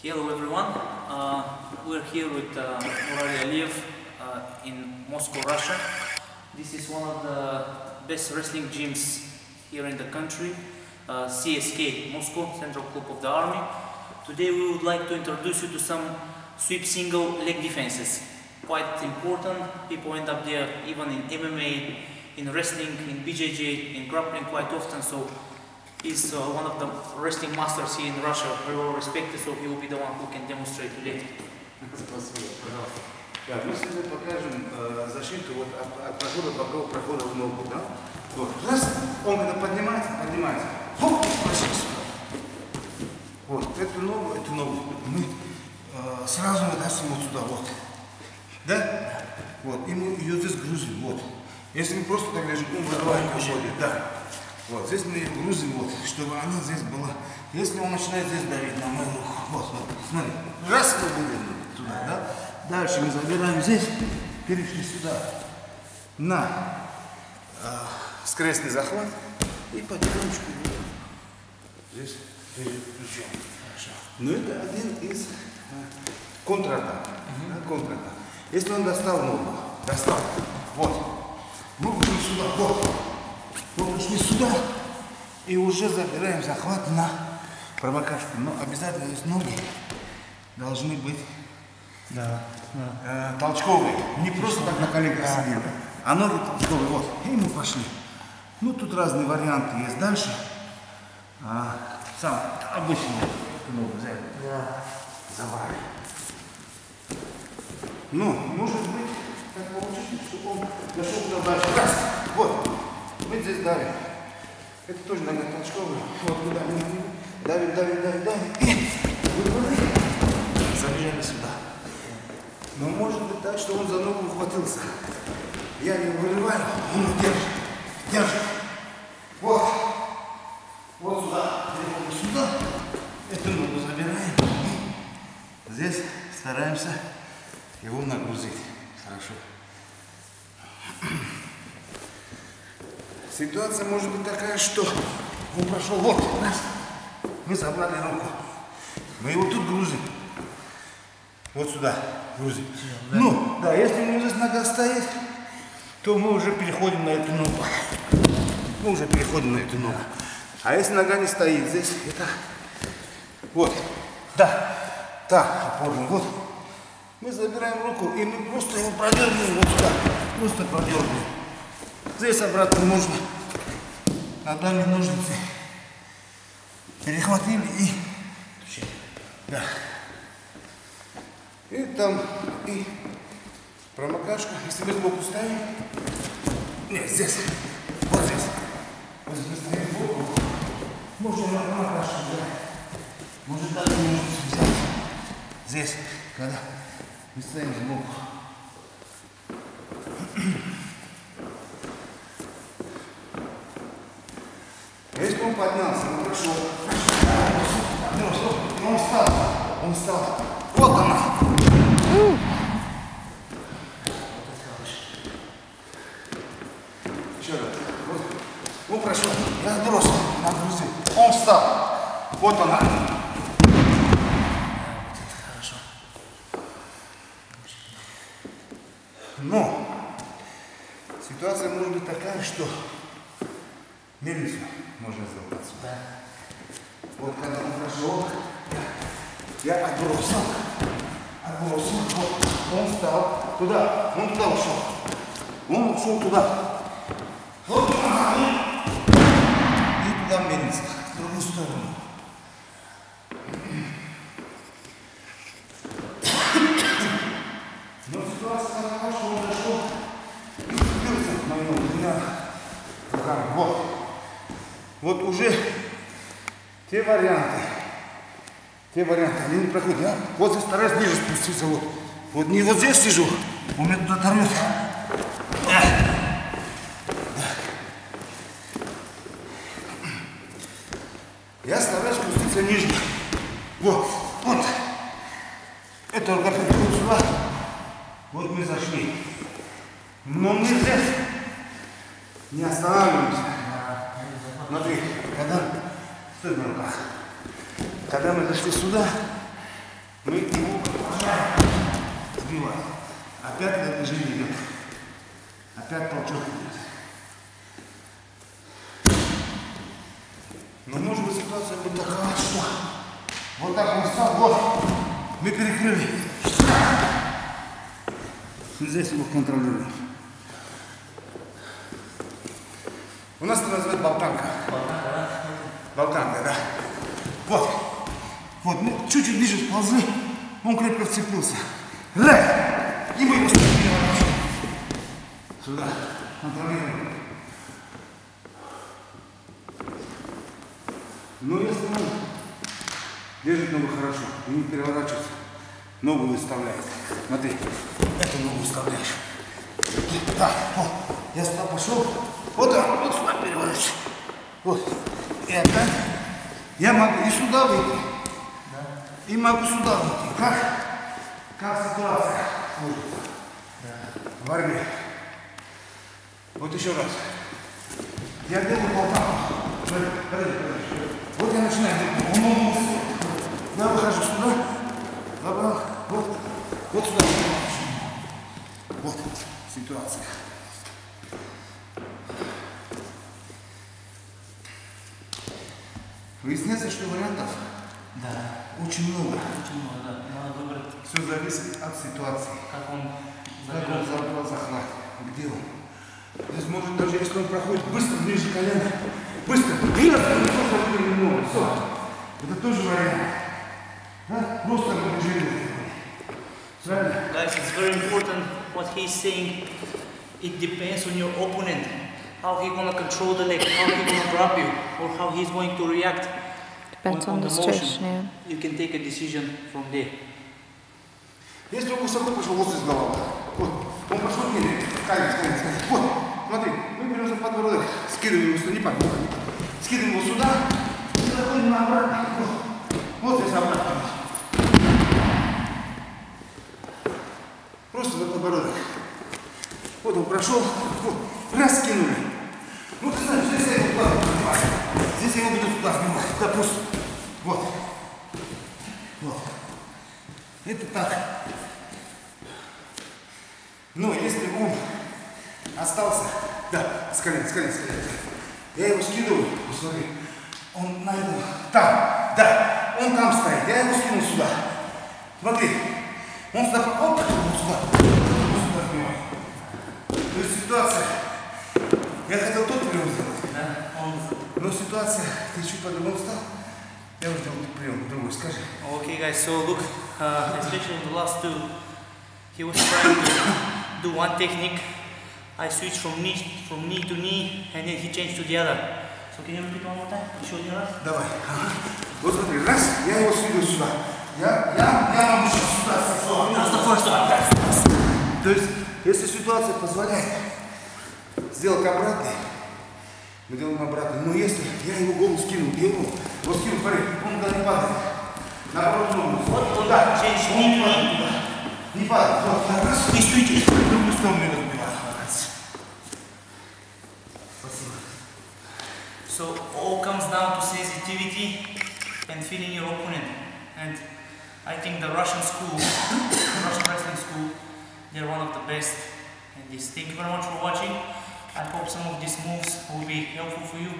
Hello everyone, we're here with Nurali Aliev in Moscow, Russia. This is one of the best wrestling gyms here in the country, CSK Moscow, Central Club of the Army. Today we would like to introduce you to some sweep single leg defenses. Quite important, people end up there even in MMA, in wrestling, in BJJ, in grappling quite often. So he's one of the wrestling masters here in Russia, very well respected, so he will be the one who can demonstrate today. Спасибо, пожалуйста. Да, мы сегодня покажем защиту вот от прохода, бокового прохода в ногу, да? Вот, раз, он когда поднимается, хоп, просись. Вот, эту ногу, мы сразу выносим вот сюда, вот. Да? Вот, и мы ее здесь грузим, вот. Если мы просто так лежим, он вырывает уходит, да. Вот, здесь мы ее грузим, вот, чтобы она здесь была. Если он начинает здесь давить на мою руку, вот, смотри, раз мы вывели туда, да? Дальше мы забираем здесь, перешли сюда, на скрестный захват и потихонечку здесь переключаем. Ну, это один из контратак, да, контратак. Если он достал ногу, вот, ногу сюда, вот. Вот пришли сюда и уже забираем захват на провокашку. Но обязательно здесь ноги должны быть толчковые. Не просто так на коленках сидим, а ноги толчковые. Вот. И мы пошли. Ну тут разные варианты есть дальше. Сам обычно ногу взяли. Завали. Ну, может быть, так получится, чтобы он дошел туда дальше. Раз. Вот. Мы здесь давим. Это тоже иногда толчковый. Вот мы давим. И забежали сюда. Но может быть так, что он за ногу ухватился. Я его вырываю, он его держит. Вот. Вот сюда. Эту ногу забираем. И здесь стараемся его нагрузить. Хорошо. Ситуация может быть такая, что он прошел вот, мы забрали руку, мы его тут грузим, вот сюда грузим. Ну, да, если у него здесь нога стоит, то мы уже переходим на эту ногу. А если нога не стоит здесь, это вот, да, опорный, вот. Мы забираем руку и мы просто его продергиваем вот сюда, просто продергиваем. Здесь обратно нужно, отдали ножницы, перехватили и, да. И там, и промокашка, если мы сбоку ставим, нет, здесь, вот здесь, мы ставим сбоку, можно на промокашку взять, можно даже ножницы взять, здесь, когда мы ставим сбоку. Если он поднялся, он пришел. Он встал. Вот она. Еще раз. Он прошел. Я сбросил. Нагрузил. Он встал. Вот она. Это хорошо. Но ситуация может быть такая, что мельницу можно сделать сюда. Вот когда он прошел, я отбросил, вот, он встал туда, он туда ушел, вот, и туда мельница, в другую сторону. Но ситуация такая, что он дошел, и впился в мою ногу, вот. Вот уже те варианты, они не проходят. Я вот здесь стараюсь ниже спуститься, вот. Вот не вот здесь сижу, у меня туда торвет. Я стараюсь спуститься ниже. Вот, вот. Это оргопед сюда. Вот мы зашли. Но мы здесь не останавливаемся. Смотри, когда мы зашли сюда, Мы его сбиваем. Опять на движение вверх. Опять толчок вниз. Но может быть ситуация будет такая, что вот так он встал, вот мы перекрыли. Здесь его контролируем. У нас это называют болтанка. Болтанка, да. Вот. Вот, мы чуть-чуть ближе ползли, он крепко вцепился. Раз! И мы его стопили на сюда. Контролируем. Ну, если он держит ногу хорошо, и не переворачивается, ногу выставляет. Смотри, эту ногу выставляешь. Так, вот, я сюда пошел. Вот так, вот сюда переворачиваю. Вот. Это. Я могу и сюда выйти. И могу сюда выйти. Как ситуация сложится. Да. В армии. Вот еще раз. Я делаю болтанку. Вот я начинаю. Я выхожу сюда. Забрал. Вот. Вот сюда. Вот ситуация. Выясняется, что вариантов? Да. Очень много. Очень много, да. Надо выбрать. Все зависит от ситуации. Как он забрал захват. Где он? Здесь может даже, если он проходит быстро, ближе к колену. Быстро. И раз, он просто перевернул. Все. Это тоже вариант. Да? Просто движение. Правильно? Guys, it's very important what he's saying. It depends on your opponent. How he's going to control the leg, how he's going to grab you, or how he's going to react. Depends on the motion. Yeah. You can take a decision from there. Если он высоко пошел, вот здесь голова. Вот. Он пошел вперед. Камень. Вот. Смотри, мы берем за подбородок, скидываем его сюда, не падаем. Скидываем его сюда и заходим на обратно. Вот здесь обратно. Просто за подбородок. Вот он прошел. Вот. Раз скинули. Ну, ты знаешь, здесь я его туда сбиваю. Здесь я его буду туда сбивать. Допустим. Вот. Вот. Это так. Но если он остался... Да, с колен. Я его скидываю. Посмотри. Он на его... Там. Да. Он там стоит. Я его скинул сюда. Смотри. Он сюда... Оп! Сюда сбиваю. То есть ситуация... Я хотел тот прием сделать, но ситуация, ты чуть по-другому встал, я уже делал прием, другой, скажи. Okay guys, so look, especially in the last two, he was trying to do one technique, I switched from knee to knee, and then he changed to the other. So can you repeat one more time? Еще один раз? Давай. Вот смотри, раз, я его сведу сюда, я могу сейчас сюда, то есть, если ситуация позволяет, сделок обратный, мы делаем обратный. Но если я его голову скинул, вот скинул, смотри, он туда не падает. Наоборот, ногу. Вот туда, не падает. Не падает. Вот, раз, и стучишь. Другую сторону не разбиваешь. Спасибо. So, all comes down to sensitivity and feeling your opponent. And I think the Russian school, the Russian wrestling school, they're one of the best in this. Thank you very much for watching. I hope some of these moves will be helpful for you,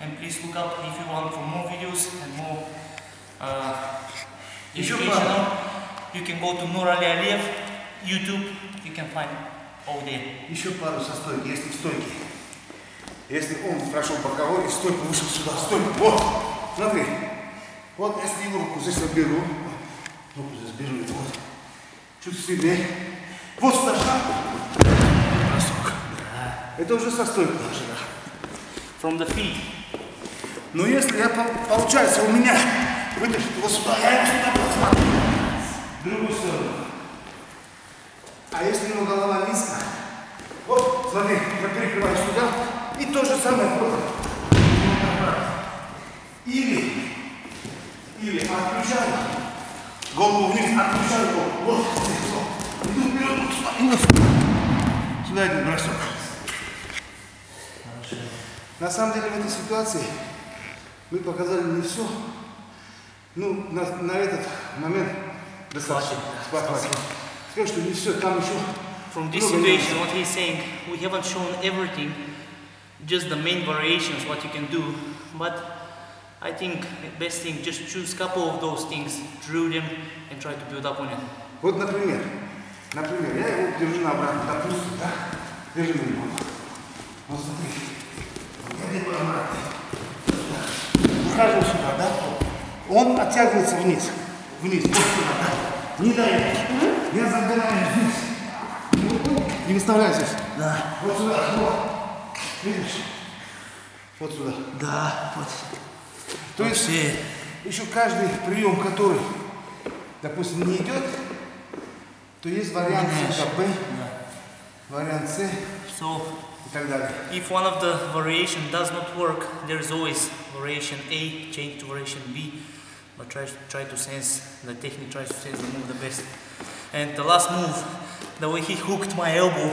and please look up if you want for more videos and more educational. You can go to Nurali Aliev, YouTube, you can find all there. Еще пару со стойки, если в стойке. Если он прошел боковой и стойку вышел сюда, стойку, вот, смотри. Вот если его руку здесь заберу, руку здесь беру, вот, чуть сильнее, вот сюда шаг. Это уже со стойкой. From the feet. Но если я, получается, у меня вытащит его сюда, я его сюда посмотрю. В другую сторону. А если у него голова низко, вот, смотри, я перекрываю сюда, и то же самое. Или отключаю голову вниз, отключаю голову. Вот, иду вперед, вот сюда. Сюда один бросок. На самом деле в этой ситуации мы показали не все. Ну, на этот момент достаточно. Скажу, что не все, там еще From this situation, what he's saying, we haven't shown everything, just the main variations, what you can do. But I think the best thing, just choose a couple of those things, drill them, and try to build up on it. Вот, например, я его держу на обратно, допустим, да? Держи на него. Вот смотри, я его обратно. Ухаживаю сюда, да? Он оттягивается вниз, вниз, вот сюда, да? Не дай его. Я загораю здесь. Не выставляйтесь. Да. Вот сюда. Вот. Видишь? Вот сюда. Да. Вот. То есть еще каждый прием, который, допустим, не идет, то есть вариант Б, вариант С и так далее. If one of the variation does not work, there is always variation A, change to variation B, but try to sense the technique, try to sense the move the best. And the last move. The way he hooked my elbow,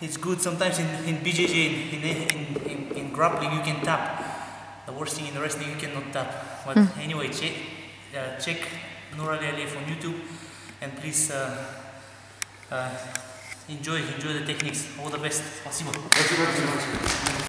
it's good sometimes in BJJ, in grappling you can tap. The worst thing in wrestling you cannot tap. But anyway, check Nurali Aliev on YouTube and please enjoy the techniques. All the best. Спасибо.